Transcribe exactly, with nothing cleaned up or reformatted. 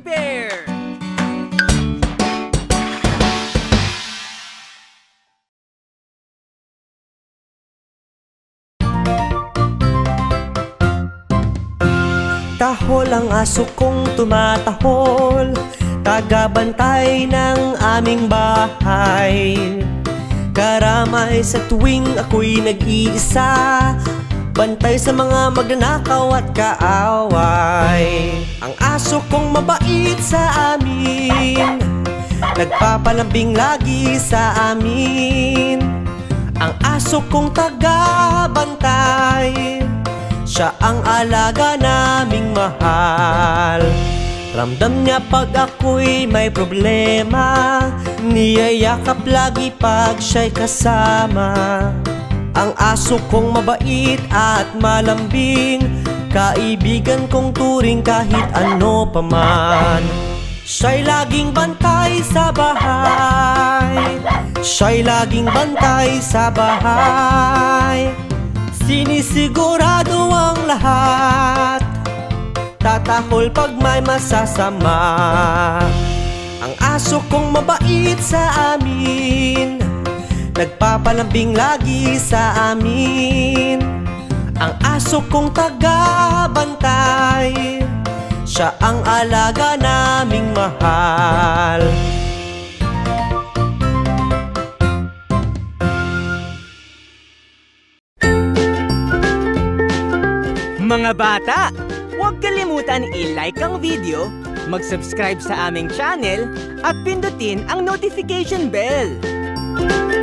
Fuzzy Bear Tahol ang aso kong tumatahol, tagabantay ng aming bahay. Karamay sa tuwing ako'y nag-iisa, bantay sa mga magnanakaw at kaaway. Ang aso kong mabait sa amin, nagpapalambing lagi sa amin. Ang aso kong tagabantay, siya ang alaga naming mahal. Ramdam niya pag ako'y may problema, niyayakap lagi pag siya'y kasama. Ang aso kong mabait at malambing, kaibigan kong turing kahit ano paman. Siya'y laging bantay sa bahay, siya'y laging bantay sa bahay. Sinisigurado ang lahat, tatahol pag may masasama. Ang aso kong mabait sa amin, nagpapalambing lagi sa amin. Ang aso kong tagabantay, siya ang alaga naming mahal. Mga bata, huwag kalimutan i-like ang video, mag-subscribe sa aming channel at pindutin ang notification bell.